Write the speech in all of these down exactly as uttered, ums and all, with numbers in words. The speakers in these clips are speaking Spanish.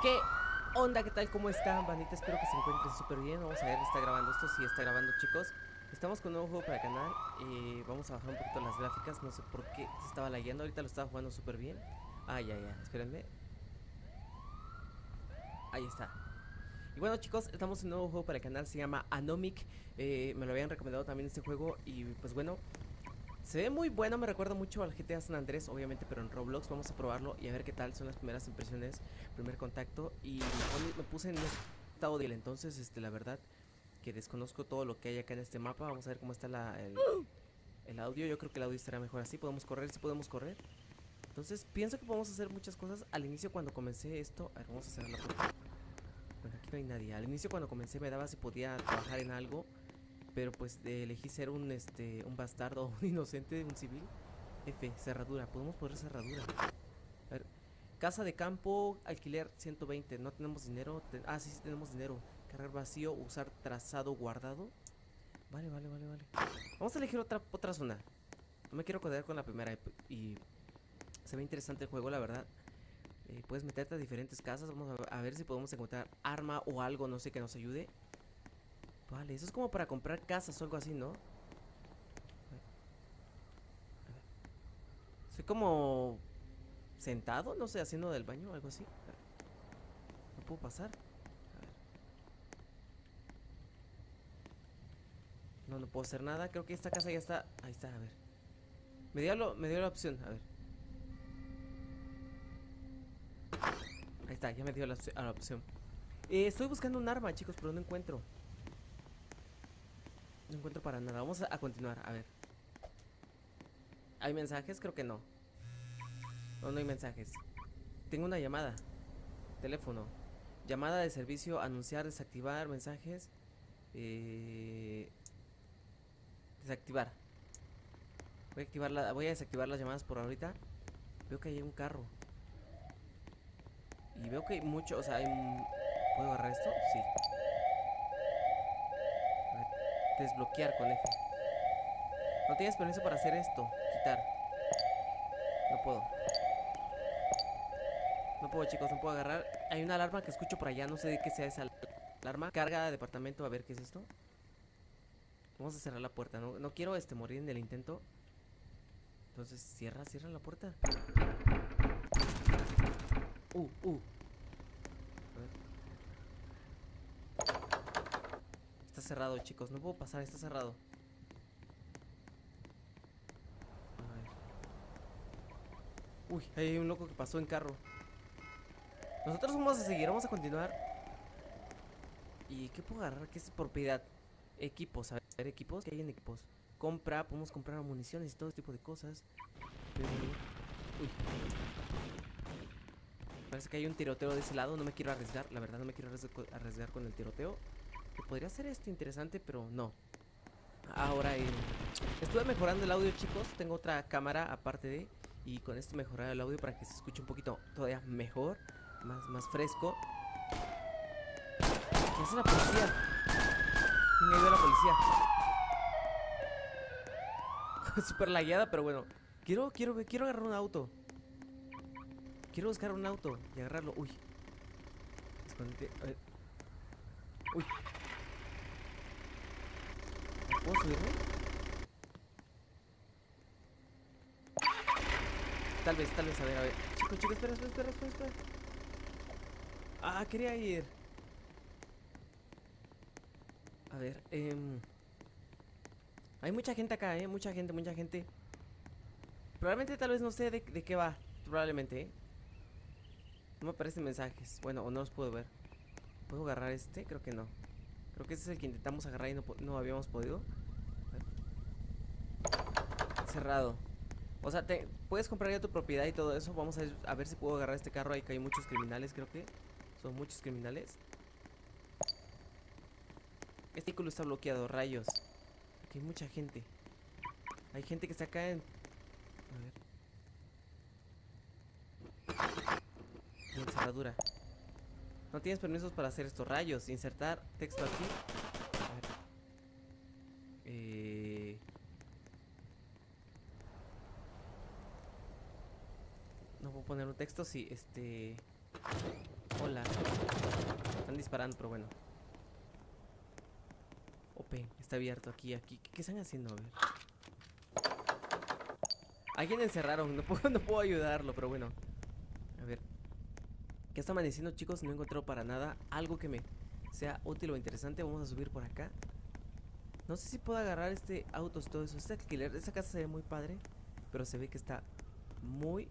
¿Qué onda? ¿Qué tal? ¿Cómo están, bandita? Espero que se encuentren súper bien. Vamos a ver, está grabando esto, sí está grabando, chicos. Estamos con un nuevo juego para el canal. eh, Vamos a bajar un poquito las gráficas. No sé por qué se estaba lagueando, ahorita lo estaba jugando súper bien. Ah, ya, ya, espérenme. Ahí está. Y bueno, chicos, estamos en un nuevo juego para el canal. Se llama Anomic. eh, Me lo habían recomendado también este juego. Y pues bueno, se ve muy bueno, me recuerda mucho al G T A San Andrés, obviamente, pero en Roblox. Vamos a probarlo y a ver qué tal son las primeras impresiones, primer contacto. Y me puse en un estado de él, entonces, este, la verdad, que desconozco todo lo que hay acá en este mapa. Vamos a ver cómo está la, el, el audio. Yo creo que el audio estará mejor así, podemos correr, sí podemos correr. Entonces, pienso que podemos hacer muchas cosas. Al inicio, cuando comencé esto, a ver, vamos a cerrar la puerta. Bueno, aquí no hay nadie. Al inicio, cuando comencé, me daba si podía trabajar en algo, pero pues eh, elegí ser un este un bastardo, un inocente, un civil. F, cerradura, podemos poner cerradura. A ver, casa de campo, alquiler ciento veinte, no tenemos dinero. Ten ah, sí, sí tenemos dinero. Cargar vacío, usar trazado guardado. Vale, vale, vale, vale. Vamos a elegir otra, otra zona. No me quiero quedar con la primera. Y, y se ve interesante el juego, la verdad. eh, Puedes meterte a diferentes casas. Vamos a, a ver si podemos encontrar arma o algo, no sé, que nos ayude. Vale, eso es como para comprar casas o algo así, ¿no? Soy como sentado, no sé, haciendo del baño o algo así. No puedo pasar. A ver. No, no puedo hacer nada. Creo que esta casa ya está. Ahí está, a ver. Me dio, lo, me dio la opción, a ver. Ahí está, ya me dio la, la opción. Eh, estoy buscando un arma, chicos, pero no encuentro. No encuentro para nada. Vamos a continuar, a ver. ¿Hay mensajes? Creo que no. No, no hay mensajes. Tengo una llamada. Teléfono. Llamada de servicio, anunciar, desactivar, mensajes. eh... Desactivar. Voy a, activar la... Voy a desactivar las llamadas por ahorita. Veo que hay un carro. Y veo que hay mucho, o sea, hay... ¿Puedo agarrar esto? Sí. Desbloquear con F. No tienes permiso para hacer esto. Quitar. No puedo. No puedo, chicos, no puedo agarrar. Hay una alarma que escucho por allá, no sé de qué sea esa alarma. Carga de departamento, a ver qué es esto. Vamos a cerrar la puerta, no, no quiero este morir en el intento. Entonces cierra, cierra la puerta. Uh, uh a ver. Está cerrado, chicos, no puedo pasar, está cerrado. A ver. Uy, hay un loco que pasó en carro. Nosotros vamos a seguir, vamos a continuar. ¿Y qué puedo agarrar? ¿Qué es propiedad? Equipos, a ver, equipos, ¿qué hay en equipos? Compra, podemos comprar municiones y todo tipo de cosas. Uy. Parece que hay un tiroteo de ese lado, no me quiero arriesgar, la verdad no me quiero arriesgar con el tiroteo. Podría ser esto interesante, pero no. Ahora eh, estuve mejorando el audio, chicos. Tengo otra cámara aparte de, y con esto mejorar el audio para que se escuche un poquito todavía mejor, más, más fresco. ¿Qué hace la policía? ¿Quién ayudó a la policía? Super lagueada, pero bueno. Quiero, quiero, quiero agarrar un auto. Quiero buscar un auto y agarrarlo. Uy. Escondite. A ver. Uy. ¿Puedo subirme? Tal vez, tal vez, a ver, a ver. Chicos, chicos, espera, espera, espera, espera, espera. Ah, quería ir. A ver, eh... hay mucha gente acá, eh, mucha gente, mucha gente. Probablemente, tal vez, no sé de, de qué va. Probablemente, eh. No me aparecen mensajes, bueno, o no los puedo ver. ¿Puedo agarrar este? Creo que no. Creo que ese es el que intentamos agarrar y no, no habíamos podido. Cerrado. O sea, te, puedes comprar ya tu propiedad y todo eso. Vamos a, a ver si puedo agarrar este carro. Ahí que hay muchos criminales, creo que. Son muchos criminales. Este vehículo está bloqueado, rayos. Aquí hay mucha gente. Hay gente que está acá en... A ver. Y en cerradura. No tienes permisos para hacer estos rayos. Insertar texto aquí. A ver. Eh... No puedo poner un texto, sí, este... Hola. disparando, pero bueno. Open, está abierto aquí, aquí. ¿Qué, qué están haciendo? A ver. Alguien encerraron, no puedo, no puedo ayudarlo, pero bueno. A ver. ¿Qué está amaneciendo, chicos? No he encontrado para nada algo que me sea útil o interesante. Vamos a subir por acá. No sé si puedo agarrar este auto, todo eso. Este alquiler, esa casa se ve muy padre, pero se ve que está muy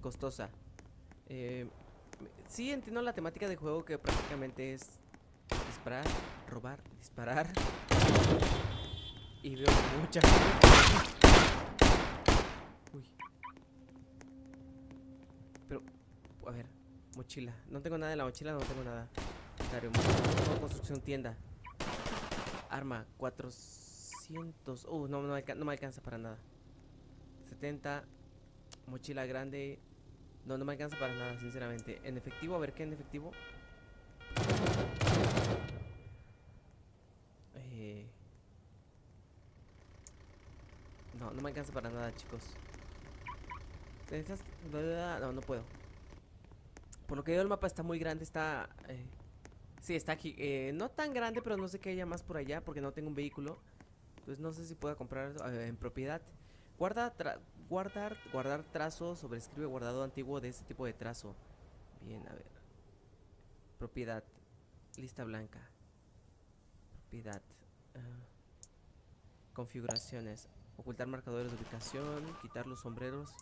costosa. Eh, sí entiendo la temática de juego, que prácticamente es disparar, robar, disparar. Y veo mucha gente. Uy. Pero, a ver, mochila. No tengo nada en la mochila, no tengo nada. Claro, mochila, construcción, tienda. Arma, cuatrocientos. Uh, no, no, no me alcanza para nada. setenta. Mochila grande. No, no me alcanza para nada, sinceramente. En efectivo, a ver qué en efectivo. Eh... No, no me alcanza para nada, chicos. No, no puedo. Por lo que veo, el mapa está muy grande. Está... Eh... Sí, está aquí, eh, no tan grande, pero no sé qué haya más por allá, porque no tengo un vehículo. Entonces no sé si pueda comprar eh, en propiedad. Guarda, tra guardar, guardar trazo, sobrescribe guardado antiguo de este tipo de trazo. Bien, a ver. Propiedad, lista blanca. Propiedad, uh, configuraciones, ocultar marcadores de ubicación, quitar los sombreros.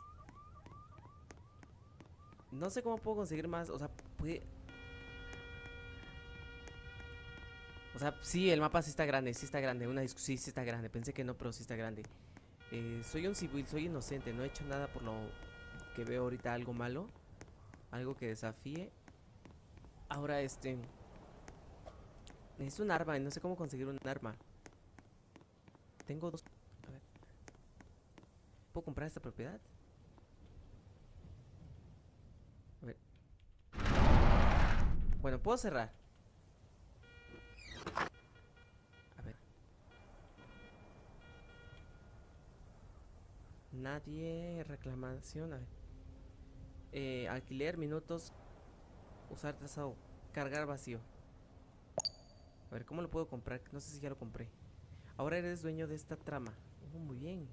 No sé cómo puedo conseguir más, o sea, puede... O sea, sí, el mapa sí está grande, sí está grande, una sí, sí está grande, pensé que no, pero sí está grande. Eh, soy un civil, soy inocente, no he hecho nada por lo que veo ahorita, algo malo, algo que desafíe. Ahora, este... necesito un arma, no sé cómo conseguir un arma. Tengo dos... A ver. ¿Puedo comprar esta propiedad? A ver. Bueno, puedo cerrar. Nadie, reclamación, a ver. Eh, alquiler, minutos, usar trazado, cargar vacío. A ver, ¿cómo lo puedo comprar? No sé si ya lo compré. Ahora eres dueño de esta trama. Oh, muy bien.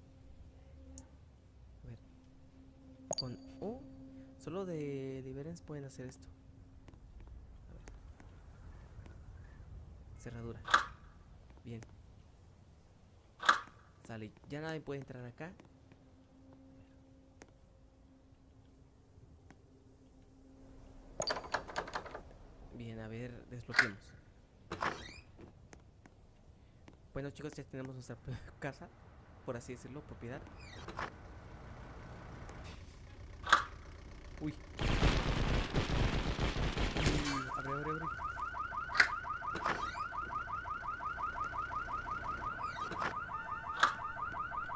A ver. Con U, solo de Deliverance pueden hacer esto. A ver. Cerradura. Bien. Sale, ya nadie puede entrar acá. Bien, a ver, desbloqueemos. Bueno, chicos, ya tenemos nuestra casa, por así decirlo, propiedad. Uy. Abre, abre, abre.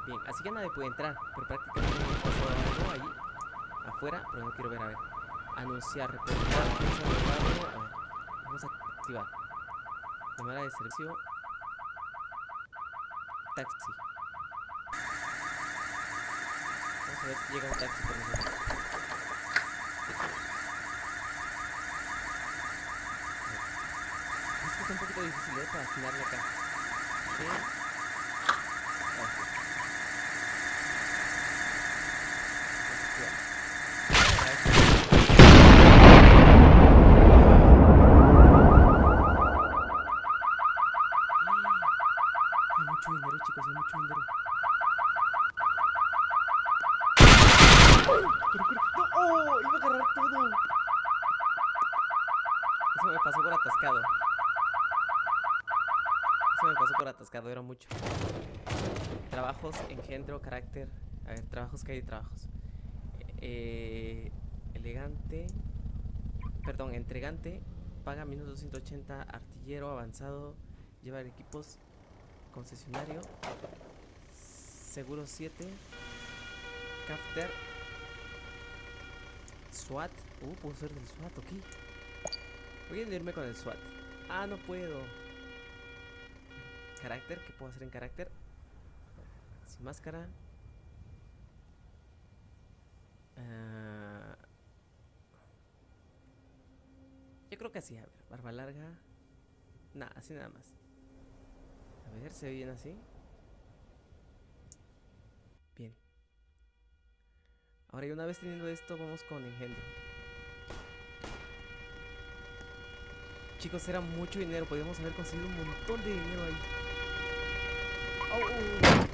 Bien, así que nadie puede entrar, pero prácticamente pasó algo ahí afuera, pero no quiero ver, a ver. Anunciar, reportar. Vamos a activar. Cámara de servicio. Taxi. Vamos a ver si llega un taxi por nosotros. Es que está un poquito difícil, ¿eh? Para afinarle acá. ¿Eh? Vamos. Atascado, era mucho. Trabajos, engendro, carácter. A ver, trabajos, que hay trabajos. Eh, elegante. Perdón, entregante. Paga menos doscientos ochenta. Artillero, avanzado. Llevar equipos. Concesionario. Seguro siete. Crafter. SWAT. Uh, puedo ser del SWAT aquí. Voy a irme con el SWAT. Ah, no puedo. Carácter, ¿qué puedo hacer en carácter? Sin máscara. Uh, yo Yo creo que así, a ver, barba larga. Nada, así nada más. A ver, se ve bien así. Bien. Ahora, y una vez teniendo esto, vamos con engendro. Chicos, era mucho dinero. Podríamos haber conseguido un montón de dinero ahí. Oh, oh, oh.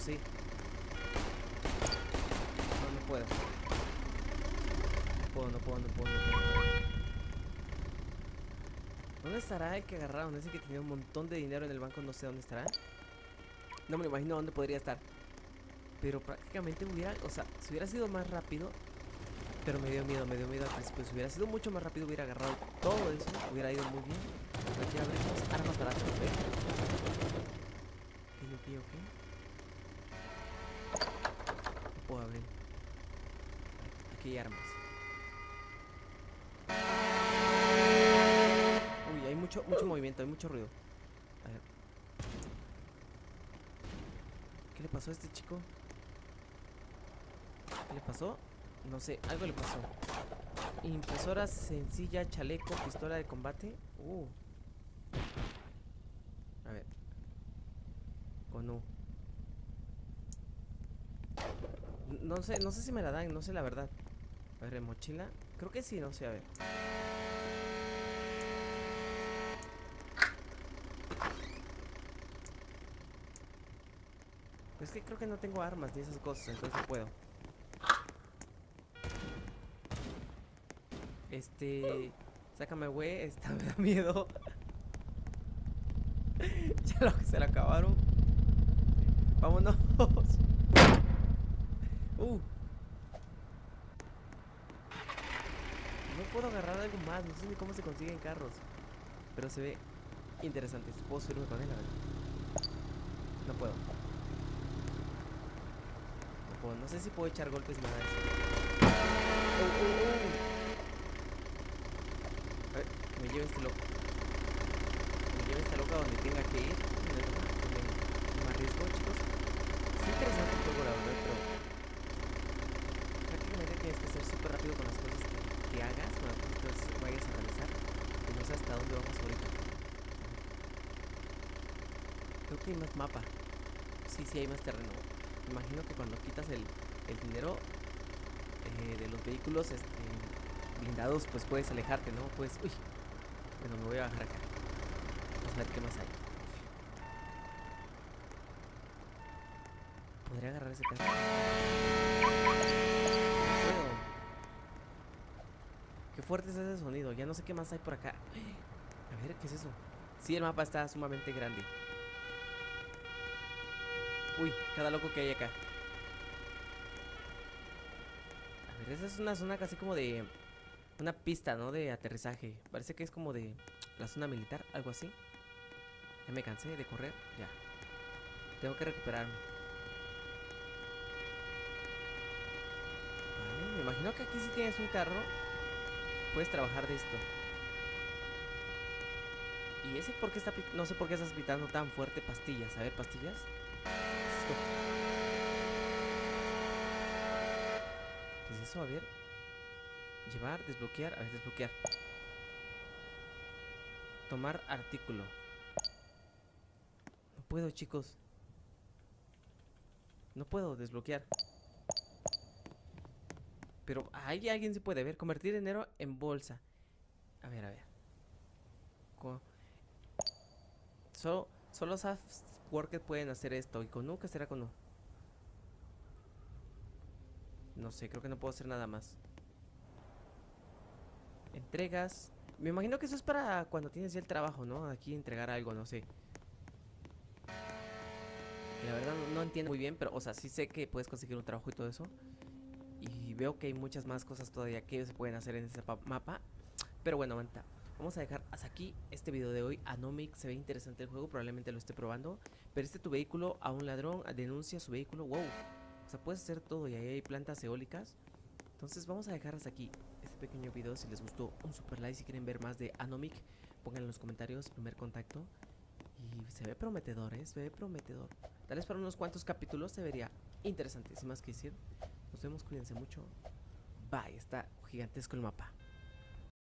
Sí. No, no puedo. No puedo, no puedo, no puedo, no puedo. ¿Dónde estará el que agarraron? Ese que tenía un montón de dinero en el banco, no sé dónde estará. No me lo imagino dónde podría estar. Pero prácticamente hubiera, o sea, si hubiera sido más rápido. Pero me dio miedo, me dio miedo al principio. Si hubiera sido mucho más rápido, hubiera agarrado todo eso. Hubiera ido muy bien. Aquí abrimos armas baratas. Ok, ok, ok. Puedo abrir. Aquí hay armas. Uy, hay mucho, mucho movimiento, hay mucho ruido. A ver. ¿Qué le pasó a este chico? ¿Qué le pasó? No sé, algo le pasó. Impresora sencilla, chaleco, pistola de combate. Uh. A ver. O no. No sé, no sé si me la dan, no sé la verdad. A ver, mochila. Creo que sí, no sé, a ver. Es que creo que no tengo armas ni esas cosas, entonces no puedo. Este... Sácame, güey, esta me da miedo. Ya lo, se la acabaron. Vámonos. Uh. No puedo agarrar algo más. No sé ni cómo se consiguen carros. Pero se ve interesante. Puedo subirme con él, a ver. No puedo. No puedo. No sé si puedo echar golpes ni nada de eso. uh, uh, uh. A ver, que me lleve este loco. Que me lleve esta loca donde tenga que ir. Me, me arriesgo, chicos. Es interesante el juego, la verdad, pero tienes que ser súper rápido con las cosas que, que hagas, con las cosas que vayas a realizar. Y no sé hasta dónde vamos ahorita. Creo que hay más mapa. Sí, sí, hay más terreno. Me imagino que cuando quitas el, el dinero eh, de los vehículos este, blindados, pues puedes alejarte, ¿no? Pues, uy, bueno, me voy a bajar acá. Vamos a ver qué más hay. Podría agarrar ese carro. Qué fuerte es ese sonido, ya no sé qué más hay por acá. A ver, ¿qué es eso? Sí, el mapa está sumamente grande. Uy, cada loco que hay acá. A ver, esa es una zona casi como de... una pista, ¿no? De aterrizaje. Parece que es como de la zona militar, algo así. Ya me cansé de correr, ya. Tengo que recuperarme. Vale, me imagino que aquí sí tienes un carro. Puedes trabajar de esto. Y ese por qué está... No sé por qué estás pitando tan fuerte pastillas. A ver, pastillas. ¿Qué es eso? A ver. Llevar, desbloquear. A ver, desbloquear. Tomar artículo. No puedo, chicos. No puedo desbloquear. Pero ahí alguien se puede ver. Convertir dinero en bolsa. A ver, a ver. Con... Solo, solo soft workers pueden hacer esto. ¿Y con U? ¿Qué será con U? No sé, creo que no puedo hacer nada más. Entregas. Me imagino que eso es para cuando tienes ya el trabajo, ¿no? Aquí entregar algo, no sé. La verdad no, no entiendo muy bien, pero, o sea, sí sé que puedes conseguir un trabajo y todo eso. Y veo que hay muchas más cosas todavía que se pueden hacer en este mapa. Pero bueno, manta, vamos a dejar hasta aquí este video de hoy. Anomic, se ve interesante el juego, probablemente lo esté probando. Perdiste tu vehículo a un ladrón, denuncia su vehículo, wow. O sea, puedes hacer todo y ahí hay plantas eólicas. Entonces vamos a dejar hasta aquí este pequeño video. Si les gustó, un super like. Si quieren ver más de Anomic, Pónganlo en los comentarios, primer contacto. Y se ve prometedor, ¿eh? Se ve prometedor. Tal vez para unos cuantos capítulos se vería interesante, sin más que decir. Nos vemos, cuídense mucho. Bye, está gigantesco el mapa.